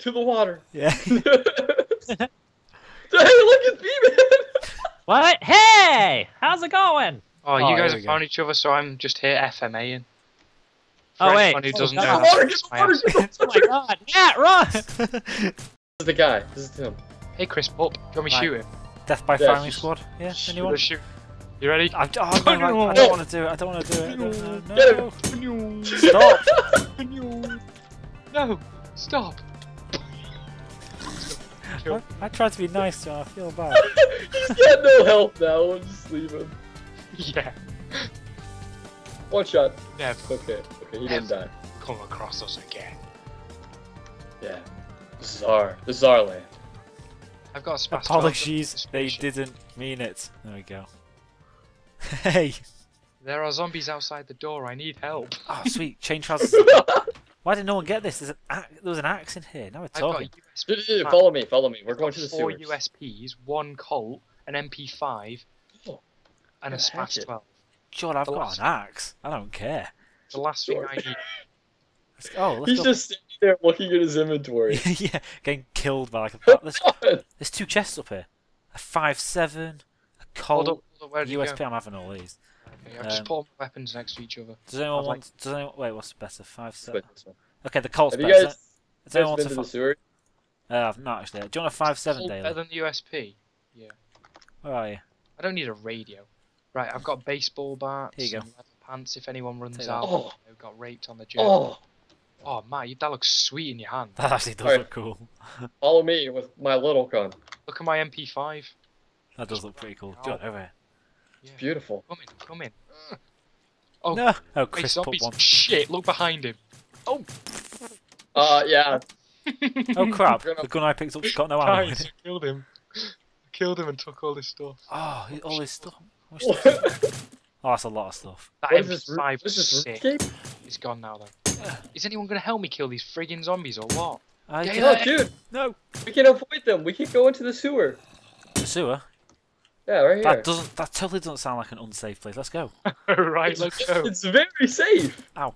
to the water. Yeah. Hey, look, it's me, man. What? Hey, how's it going? Oh, you guys have found each other, so I'm just here FMAing. Oh wait! Who doesn't know? Get the water! Oh my god! Yeah, run! This is the guy. This is him. Hey, Chris, Bob. Do you want me to shoot him? Death by Family Squad. Yeah. Anyone? Shoot. You ready? I don't want to do it. I don't want to do it. No. Get him. Stop! No! Stop! I tried to be nice to him. I feel bad. He's got no help now. I'm just leaving. Yeah. One shot. Yeah. Okay. Okay. He didn't die. Come across us again. Yeah. This is our. This is our land. I've got a smash. Apologies. They didn't mean it. There we go. Hey. There are zombies outside the door. I need help. Oh sweet. Chain trousers. Why did no one get this? There was an axe in here. Now we're talking. Dude, follow me. Follow me. We're going to the sewers. 4 USPs, 1 Colt, an MP5, and a Smash 12. John, I've got an axe. I don't care. The last thing I need. He's just sitting there looking at his inventory. Yeah, getting killed by like a. There's 2 chests up here. A 5.7, a Colt, USP. I'm having all these. Okay, I've just put weapons next to each other. Does anyone want? Does anyone? Wait, what's better? 5.7. Okay, the Colt's better. Does anyone want to the sewer? I've not actually. Do you want a 5.7, Daily? Better than the USP. Yeah. Where are you? I don't need a radio. Right, I've got baseball bats. Here you go. And leather pants. If anyone runs out, they've got raped on the journey. Oh man, that looks sweet in your hand. That actually does look cool. Follow me with my little gun. Look at my MP5. That does look pretty cool. John, over here. Yeah. It's beautiful. Come in, come in. Oh no! Oh, Chris put one. Shit! Look behind him. Oh. Yeah. Oh crap! The gun I picked up got no ammo. I killed him. I killed him and took all this stuff. Oh, all this stuff. Oh, that's a lot of stuff. That MP5 is sick. It's gone now, though. Is anyone going to help me kill these friggin' zombies or what? Dude! No! We can avoid them! We can go into the sewer! The sewer? Yeah, right here. That totally doesn't sound like an unsafe place. Let's go. Right, let's go. It's very safe! Ow.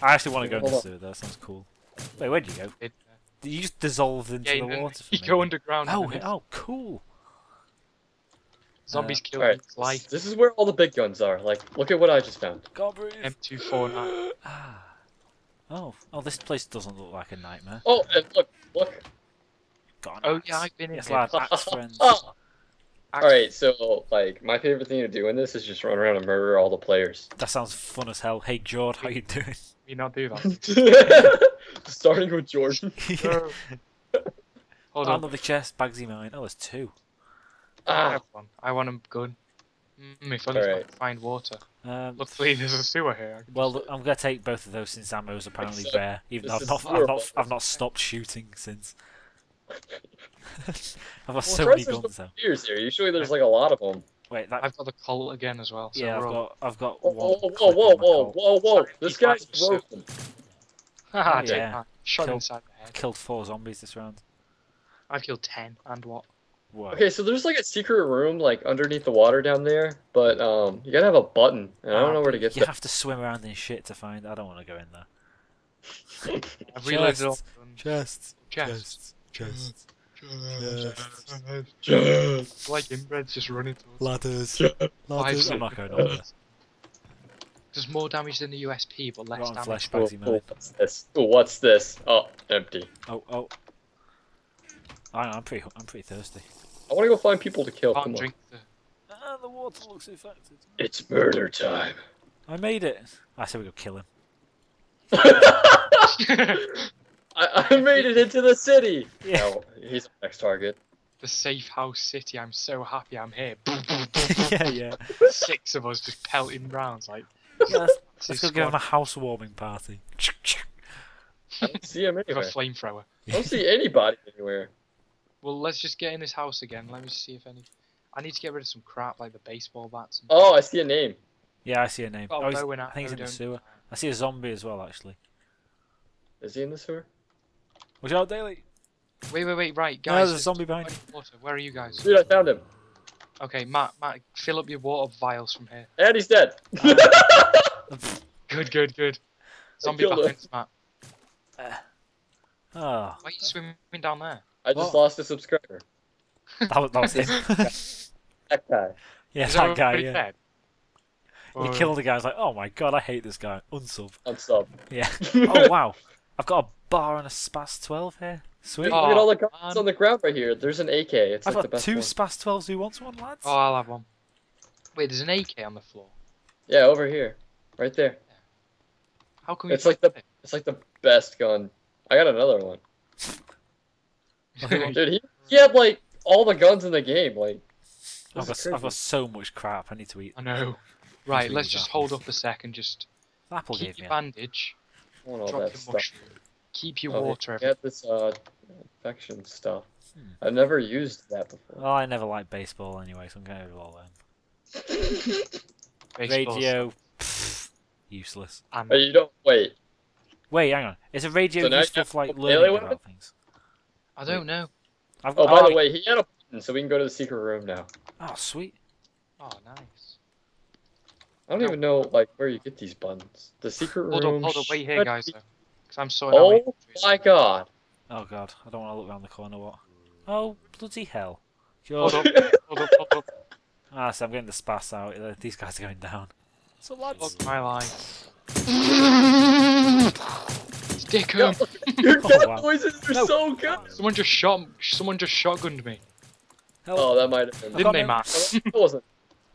I actually want to go into the sewer, though. That sounds cool. Wait, where'd you go? You just dissolved into the water for me. You go underground. Oh, cool. Zombies kill life. This is where all the big guns are. Like, look at what I just found. M249. Oh, this place doesn't look like a nightmare. Oh, and look. Got an axe. Yeah, I've been in here. Axe friends. Alright, so, like, my favorite thing to do in this is just run around and murder all the players. That sounds fun as hell. Hey, Jord, how you doing? You not do that. Starting with Jordan. Yeah. Hold on. Another chest, Bagsy mine. Oh, there's 2. I have one. I want a gun. If only I can find water. Luckily, there's a sewer here. Well, I'm gonna take both of those since ammo's apparently bare. Even though I've not stopped shooting since. I've got so many guns though. Usually there's like a lot of them. Wait, I've got the Colt again as well. So yeah, I've got one. Whoa! This guy's broken. Haha, yeah. Shot inside the head. Killed 4 zombies this round. I've killed 10 and what? Whoa. Okay, so there's like a secret room like underneath the water down there, but you gotta have a button, and I don't know where to get that. You have to swim around in shit to find. I don't want to go in there. I've realized chests. Like inbreds just running towards ladders. I'm not going over there. There's more damage than the USP, but less damage. What's this? What's this? Oh, empty. Oh. I'm pretty thirsty. I want to go find people to kill. Come on. The water looks infected. It's murder time. I made it. I said we go kill him. I made it into the city. Yeah. No, he's the next target. The safe house city. I'm so happy I'm here. yeah. 6 of us just pelting rounds like. Yeah, let's go give him a housewarming party. I don't see him anywhere. With a flamethrower. I don't see anybody anywhere. Well, let's just get in this house again. Let me see if any. I need to get rid of some crap like the baseball bats. And I see a name. Yeah, I see a name. Oh, I think he's in the sewer. I see a zombie as well, actually. Is he in the sewer? Watch out, Daily. Wait, right, guys. No, there's a zombie behind you. Where are you guys? Dude, I found him. Okay, Matt, fill up your water vials from here. And he's dead. Good. Zombie back in, Matt. Oh. Why are you swimming down there? I just lost a subscriber. That was him. That guy. Yeah, that guy, yeah. Dead? You kill the guy, it's like, oh my god, I hate this guy. Unsub. Unsub. Yeah. Oh, wow. I've got a bar and a Spas 12 here. Sweet. Oh, look at all the guns on the ground right here. There's an AK. It's I've like got the best two one. Spas 12s. Who wants one, lads? Oh, I'll have one. Wait, there's an AK on the floor. Yeah, over here. Right there. Yeah. How come it's like the best gun. I got another one. Dude, he had like all the guns in the game. Like, I've got so much crap. I need to eat. I know. Right, let's just hold up a second. Just Apple keep gave your bandage. Drop your mushroom. Keep your water. Get this infection stuff. I've never used that before. Oh, I never liked baseball anyway, so I'm going to roll in. Radio. Pff, useless. Oh, you don't wait. Wait, hang on. Is a radio useful for like learning about things? I don't know. Oh, by the way, he had a button, so we can go to the secret room now. Oh, sweet. Oh, nice. I don't even know like where you get these buttons. The secret room. Hold on, wait here, guys. Though, because I'm so annoyed. Oh my god. Oh god, I don't want to look around the corner. What? Oh bloody hell! Hold up. Ah, so I'm getting the Spas out. These guys are going down. So lads. Look my life. Stick 'em. Your death noises are so good. Someone just shotgunned me. Help. Oh, that might have been. Didn't they, Matt? It wasn't.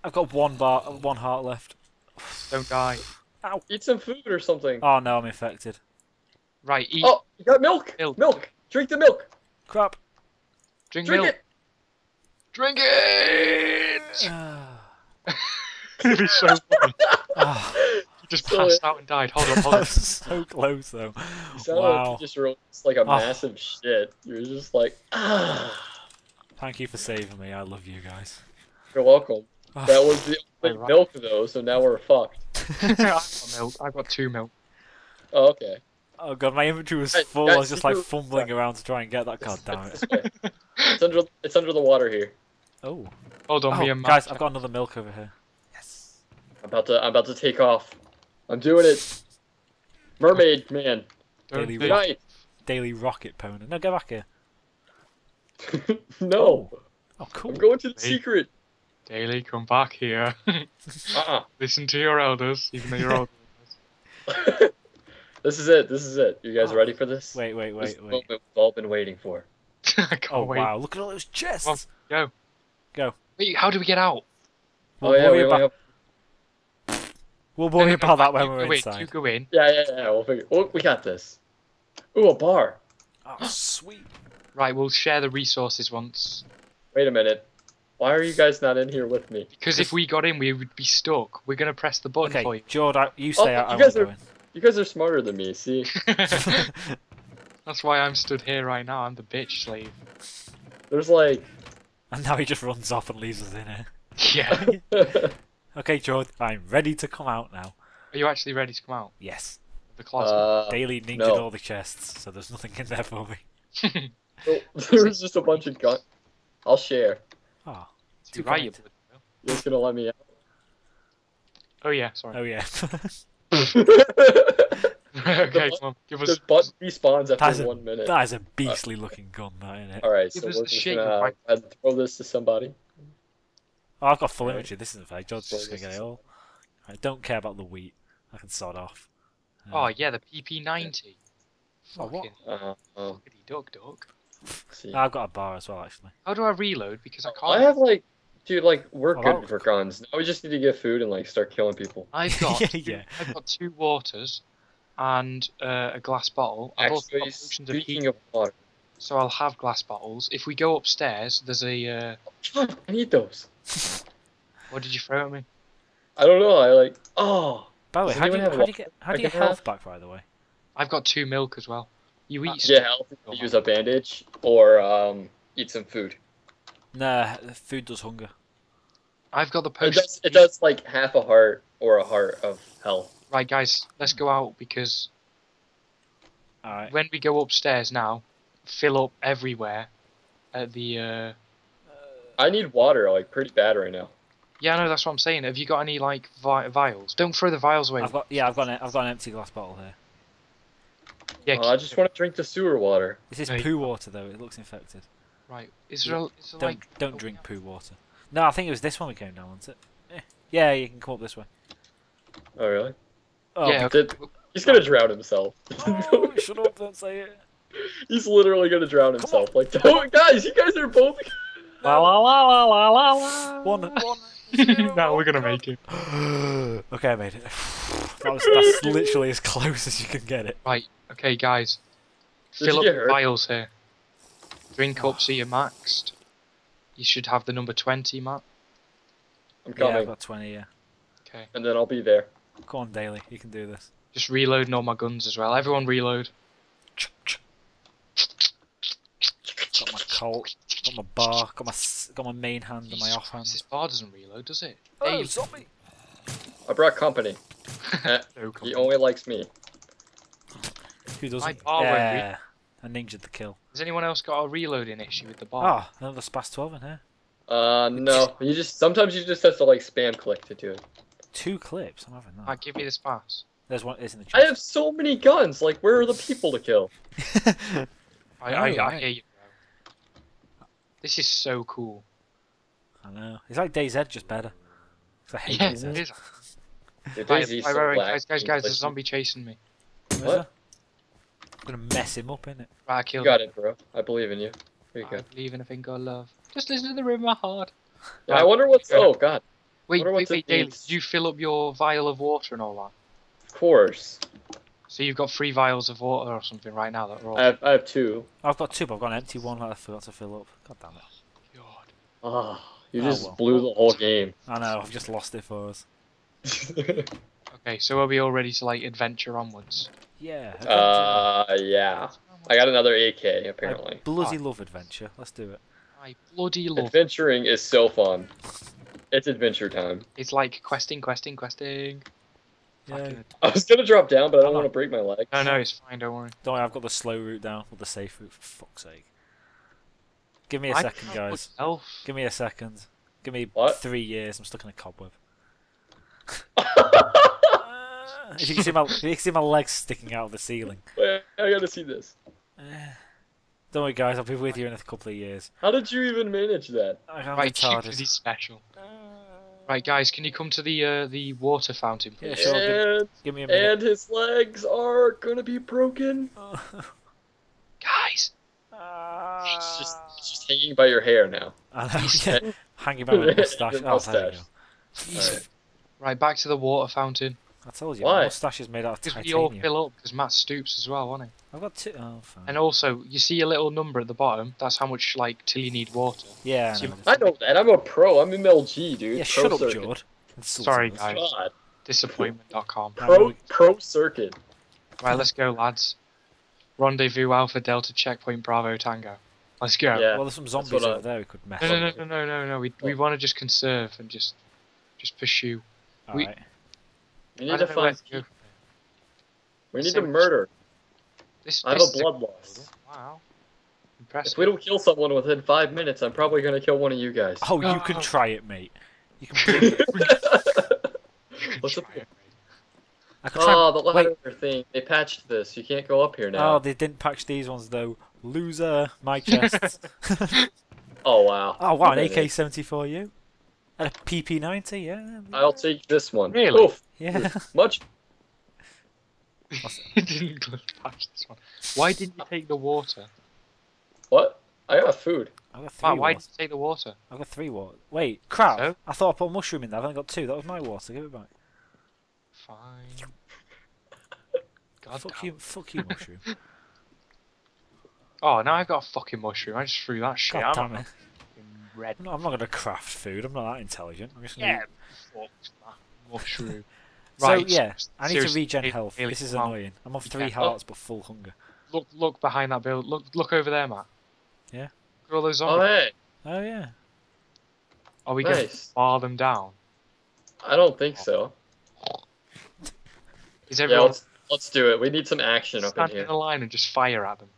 I've got one heart left. Don't die. Ow. Eat some food or something. Oh no, I'm infected. Right, eat. Oh, you got milk. Milk. Drink the milk. Crap. Drink milk. Drink it. It'd be so funny. You just passed out and died. Hold on. That was so close though. You sound like you just rolled like a massive shit. You were just like. Thank you for saving me. I love you guys. You're welcome. That was the only milk though, so now we're fucked. I've got two milk. Oh, okay. Oh god, my inventory was full, I was just like fumbling around to try and get that, god damn it. It's under the water here. Oh. Hold on, guys, I've got another milk over here. Yes. I'm about to take off. I'm doing it. Mermaid man. Daily rocket pony. No, go back here. No. Oh cool. I'm going to the secret. Daily, come back here. Listen to your elders, even though you're older than us. This is it. You guys ready for this? Wait. Moment we've all been waiting for. I can't wait. Wow, look at all those chests. Well, go. Wait, how do we get out? We'll worry about that when we're inside. You go in. Yeah, we'll figure. Oh, we got this. Ooh, a bar. Oh, sweet. Right, we'll share the resources once. Wait a minute. Why are you guys not in here with me? Because if we got in, we would be stuck. We're going to press the button for you. Okay, Jordan, you stay out. You guys are smarter than me, see? That's why I'm stood here right now. I'm the bitch slave. There's like... And now he just runs off and leaves us in here. Yeah. Okay, Jordan, I'm ready to come out now. Are you actually ready to come out? Yes. The closet. Daily needed all the chests, so there's nothing in there for me. There's just a bunch of guns. I'll share. Oh, too right. You're just gonna let me out. Oh yeah, sorry. Oh yeah. Okay, come on. Give us. The button respawns after 1 minute. That is a beastly looking gun, that isn't it? All right, so we're just gonna throw this to somebody. Oh, I've got full imagery. This isn't fair. George's just gonna get it all. I don't care about the wheat. I can sod off. Oh yeah, the PP90. Oh what? Duck. I've got a bar as well, actually. How do I reload? Because I can't. I have like, dude, like we're good for guns. Now we just need to get food and like start killing people. I've got, I've got two waters, and a glass bottle. I've also got speaking of water, so I'll have glass bottles. If we go upstairs, there's a. I need those. What did you throw at me? I don't know. I like. Oh. By the way, how do you get health back? By the way, I've got two milk as well. You eat you use a bandage or eat some food. Nah, food does hunger. I've got the potion. It does like half a heart or a heart of health. Right, guys, let's go out because when we go upstairs now, fill up everywhere at the. I need water like pretty bad right now. Yeah, I know that's what I'm saying. Have you got any like vials? Don't throw the vials away. I've got an empty glass bottle here. Yeah, I just want to drink the sewer water. This is poo water, though. It looks infected. Right. Is there like... Don't drink poo water. No, I think it was this one we came down, wasn't it? Eh. Yeah, you can come up this way. Oh, really? Oh, yeah, okay. He's going to drown himself. Oh, shut up, don't say it. He's literally going to drown himself. Like, don't, guys, you guys are both... La la la la la la la. One. No, we're gonna make it. Okay, I made it. That's literally as close as you can get it. Right, okay, guys. Fill up the vials here. Drink up so you're maxed. You should have the number 20, Matt. I'm coming. Yeah, I've got 20, yeah. Okay. And then I'll be there. Go on, Daily, you can do this. Just reloading all my guns as well. Everyone reload. Got my Colt. Got my bar, got my main hand and my off hand. This bar doesn't reload, does it? Oh, hey, zombie! I brought company. No company. He only likes me. Who doesn't? Yeah, I ninja'd the kill. Has anyone else got a reloading issue with the bar? Oh, another Spas 12 in here. No. Sometimes you just have to like spam click to do it. 2 clips? I'm having that. Alright, give me the Spas. There's one, isn't it? I have so many guns, like where are the people to kill? I hear you. This is so cool. I know. It's like DayZ, just better. Cause I hate DayZ. It is. Guys, there's a zombie chasing me. What? I'm gonna mess him up, innit? Right, I killed him. You got it, bro. I believe in you. Here you go. I believe in a thing called love. Just listen to the rhythm of my heart. Yeah, I wonder what's... Oh, God. Wait, Daily, did you fill up your vial of water and all that? Of course. So you've got 3 vials of water or something right now that are all... I have 2. I've got 2, but I've got an empty one that I forgot to fill up. God damn it. God. Oh, you just blew the whole game. I know, I've just lost it for us. Okay, so are we all ready to, like, adventure onwards? Yeah. Yeah. I got another AK, apparently. I bloody love adventure. Let's do it. I bloody love... Adventuring is so fun. It's adventure time. It's like questing. Yeah. I was gonna drop down, but I don't want to break my leg. No, it's fine. Don't worry. Don't worry. I've got the slow route down or the safe route. For fuck's sake! Give me a second, guys. Give me a second. Give me 3 years. I'm stuck in a cobweb. If you can see my legs sticking out of the ceiling. Wait, I gotta see this. Don't worry, guys. I'll be with you in a couple of years. How did you even manage that? Right, because he's special. Right, guys, can you come to the water fountain, please? Yeah, sure. Give me a minute. And his legs are gonna be broken. Guys, it's just hanging by your hair now. Hanging by my mustache. Right. Right, back to the water fountain. I told you, my mustache is made out of titanium. We all fill up because Matt stoops as well, wasn't he? I've got 2. Oh, fine. And also, you see a little number at the bottom. That's how much, like, till you need water. Yeah. So I know that. I'm a pro. I'm MLG, dude. Yeah, shut up, Jord. Sorry, guys. God. Disappointment.com. Pro circuit. Right, let's go, lads. Rendezvous Alpha Delta Checkpoint Bravo Tango. Let's go. Yeah. Well, there's some zombies over there we could mess up. No. We want to just conserve and just pursue. Alright. We need to find people. We need to murder. I have a blood loss. Wow. Impressive. If we don't kill someone within 5 minutes, I'm probably going to kill one of you guys. Oh, you can try it, mate. You can do it. What's up? Oh, the ladder thing. They patched this. You can't go up here now. Oh, they didn't patch these ones, though. Loser. My chest. Oh, wow. Oh, wow. An AK-74U. A PP90, yeah. I'll take this one. Really? Oof. Yeah. Much. It didn't patch this one. Why didn't you take the water? What? I got food. I got 3 water. Why did you take the water? I got 3 water. Wait, crap! So? I thought I put a mushroom in there. I've only got 2. That was my water. Give it back. Fine. God fuck you, mushroom. Oh, now I've got a fucking mushroom. I just threw that shit out. God damn it. Red. I'm not going to craft food. I'm not that intelligent. I'm just going mushroom. Right. So yeah, I need to regen health. This is annoying. I'm off 3 hearts but full hunger. Look behind that build. Look over there, Matt. Yeah. Look at all those zombies. Oh, hey. Oh yeah. Are we going to bar them down? I don't think so. Is everyone? Yeah, let's do it. We need some action up in here. Stand in a line and just fire at them.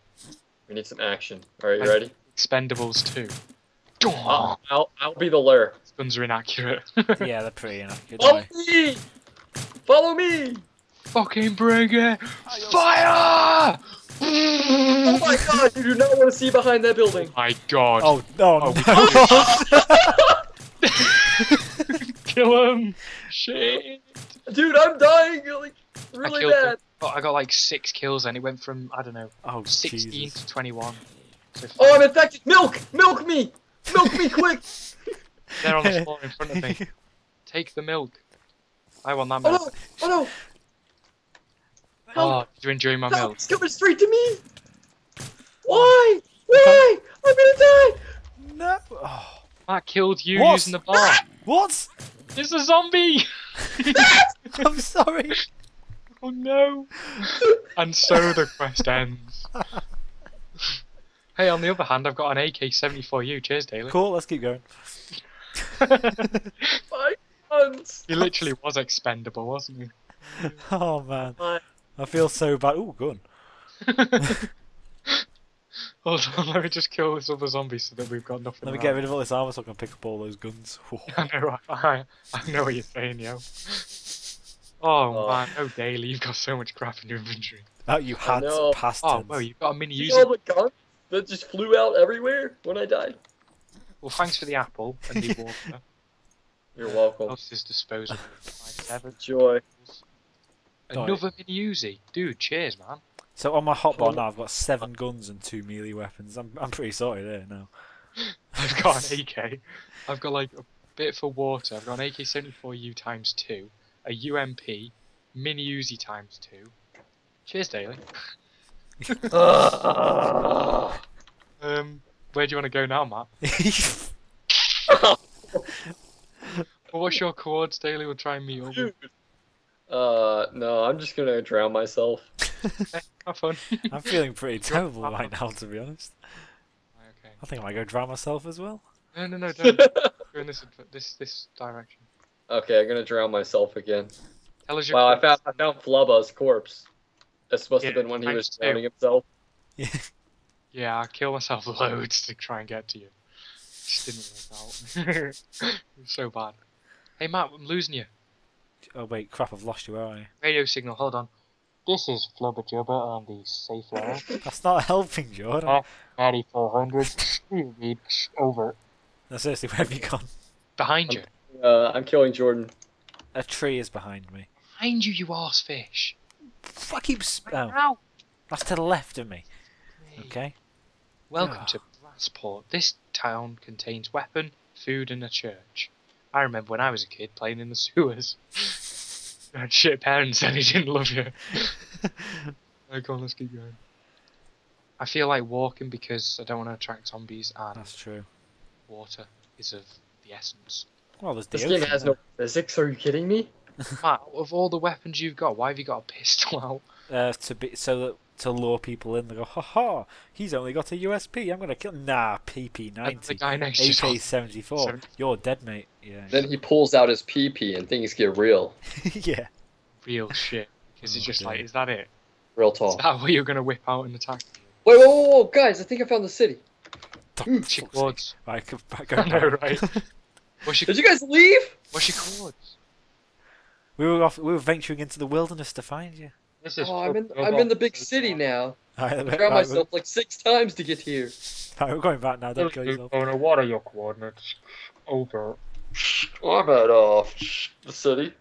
We need some action. All right, you ready? Expendables 2. Oh, I'll be the lure. These guns are inaccurate. Yeah, they're pretty inaccurate. Follow me! Follow me! Fucking bring it! Fire! Oh my god, you do not want to see behind that building. Oh my god. Oh no, no. Kill him. Shit. Dude, I'm dying like really bad. Oh, I got like 6 kills and it went from, I don't know, 16 Jesus. To 21. So oh, I'm infected! Milk! Milk me! Milk me quick! They're on the floor in front of me. Take the milk. I want that milk. Oh no! Oh no! Oh, you're enjoying my milk. It's coming straight to me! Why? Why? I'm gonna die! No! Oh. That killed you what? Using the bar. What? It's a zombie! I'm sorry! Oh no! And so the quest ends. Hey, on the other hand, I've got an AK-74U. Cheers, Daily. Cool, let's keep going. My guns! He literally was expendable, wasn't he? Oh man, I feel so bad. Ooh, gun. Hold on, let me just kill this other zombie so that we've got nothing. Let me get rid of all this armor so I can pick up all those guns. I know, I know what you're saying, yo. Oh man, oh Daily, you've got so much crap in your inventory. Oh, you had past tense. Oh, well, you've got a mini user. You know the gun that just flew out everywhere when I died? Well, thanks for the apple and the water. You're welcome. What's this disposable? Enjoy. Another mini Uzi. Dude, cheers, man. So on my hotbar now, I've got 7 guns and 2 melee weapons. I'm pretty sorted here now. I've got an AK. I've got like a bit for water. I've got an AK-74U times 2, a UMP, mini Uzi times 2. Cheers, Daily. Where do you want to go now, Matt? Well, what's your coords, Daily? We'll try and meet up. No, I'm just gonna drown myself. Have fun. I'm feeling pretty terrible right now, to be honest. Okay. I think I might go drown myself as well. No, no, no, don't. Go in this direction. Okay, I'm gonna drown myself again. Tell us your I found Flubba's corpse. That's supposed to have been when he was drowning himself. Yeah. Yeah, I kill myself loads to try and get to you. Just didn't work out. It was so bad. Hey Matt, I'm losing you. Oh wait, crap, I've lost you, where are you? Radio signal, hold on. This is Flubbajubba and the safe area. That's not helping, Jordan. 9400, over. No, seriously, where have you gone? Behind you. I'm killing Jordan. A tree is behind me. Behind you, you arse fish. I keep Ow. That's to the left of me. Hey. Okay. Welcome to Brassport. This town contains weapon, food and a church. I remember when I was a kid playing in the sewers. I had shit parents and he didn't love you. Go on, let's keep going. I feel like walking because I don't want to attract zombies and that's true. Water is of the essence. Well, there's this game has no physics, are you kidding me? Matt, of all the weapons you've got, why have you got a pistol out? To lure people in, they go, ha ha, he's only got a USP, I'm gonna kill him. Nah, PP90, AK74, you're dead, mate. Yeah. Then he pulls out his PP and things get real. Yeah. Real shit. Because it's just like, is that it? Real talk. Is that what you're gonna whip out and attack? Wait, whoa, whoa, whoa, guys, I think I found the city. What's your coords? Did you guys leave? What's your coords? We were venturing into the wilderness to find you. Oh, I'm in the big city now. I drowned myself like 6 times to get here. Right, we're going back now, don't kill yourself. Owner, what are your coordinates? Over. I'm at the city.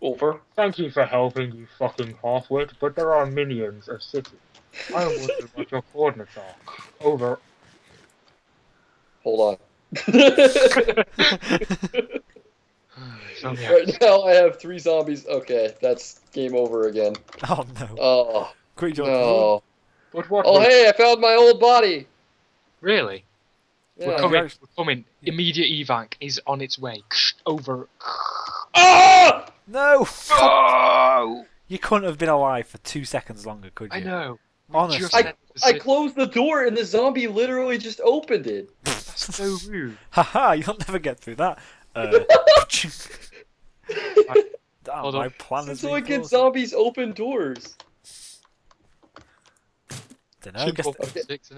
Over. Thank you for helping, you fucking halfwit, but there are minions of city. I don't wonder what your coordinates are. Over. Hold on. Right now I have 3 zombies. Okay, that's game over again. Oh no. Oh. Quick, no. Oh hey, I found my old body. Really? Yeah. We're coming. Immediate evac is on its way. Over. Oh! No! Oh! You couldn't have been alive for 2 seconds longer, could you? I know. Honestly. I closed the door and the zombie literally just opened it. That's so rude. Haha, you'll never get through that. My plan is so I get zombies open doors. Dunno,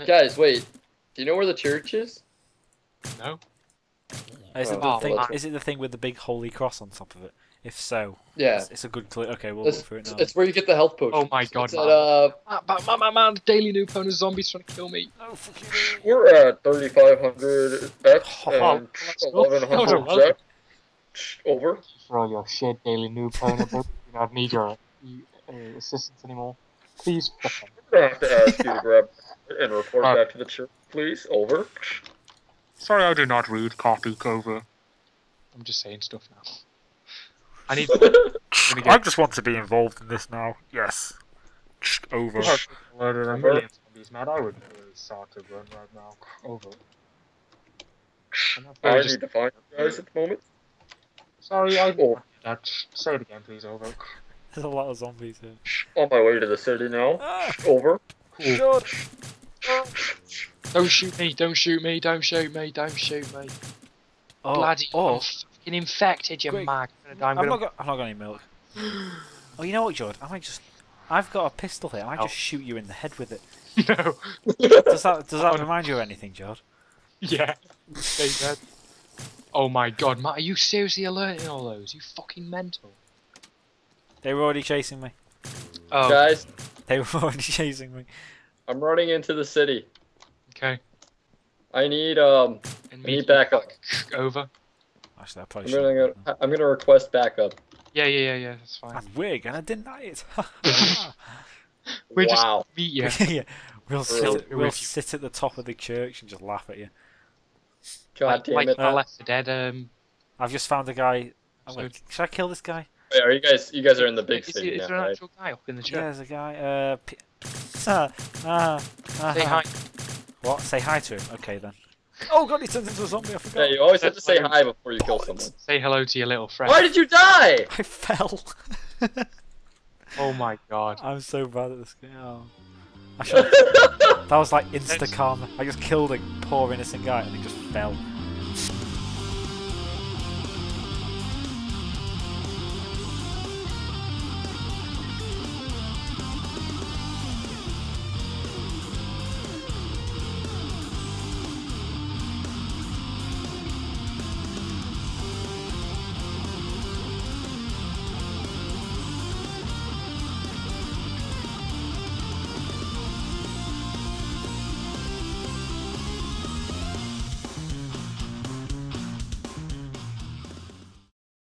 guys, wait. Do you know where the church is? No. Is it the thing with the big holy cross on top of it? If so, yeah, it's a good clue. Okay, we'll look for it now. It's where you get the health potion. Oh my god, man, daily new opponent zombies trying to kill me. Oh, fuck you. We're at 3,500 X and 1,100 Jack. Over. Throw your shit, daily new opponent. You don't need your assistance anymore. Please. I'm gonna have to ask you to grab and report back to the church, please. Over. Sorry, I do not read copy cover. I'm just saying stuff now. I need. I just want to be involved in this now. Yes. Over. I would start to run right now. Over. I need to find you guys at the moment. Sorry, I. Oh. Say it again, please. Over. There's a lot of zombies here. On my way to the city now. Ah. Over. Cool. George. Don't shoot me! Don't shoot me! Don't shoot me! Don't shoot me! Oh. Bloody fucking infected, you mag! I'm not got any milk. Oh, you know what, Jordan? I might just—I've got a pistol here. I might just shoot you in the head with it. No. Does that remind you of anything, Jordan? Yeah. Stay dead. Oh my god, Matt! Are you seriously alerting all those? You fucking mental! They were already chasing me. Oh. Guys. They were already chasing me. I'm running into the city. Okay. I need backup. Over. Actually, I'm gonna request backup. Yeah. That's fine. I'm wig and I deny it. Just meet you. Yeah. We'll sit at the top of the church and just laugh at you. God damn it! I left the dead. I've just found a guy. Should I kill this guy? Wait, are you guys are in the big city? Is there an actual guy up in the church? Yeah, there's a guy. Say hi. What? Say hi to him. Okay then. Oh god, he turns into a zombie. I forgot. Yeah, you always have to say hi before you kill someone. Say hello to your little friend. Why did you die? I fell. Oh my god. I'm so bad at this game. Oh. That was like insta karma. I just killed a poor innocent guy and he just fell.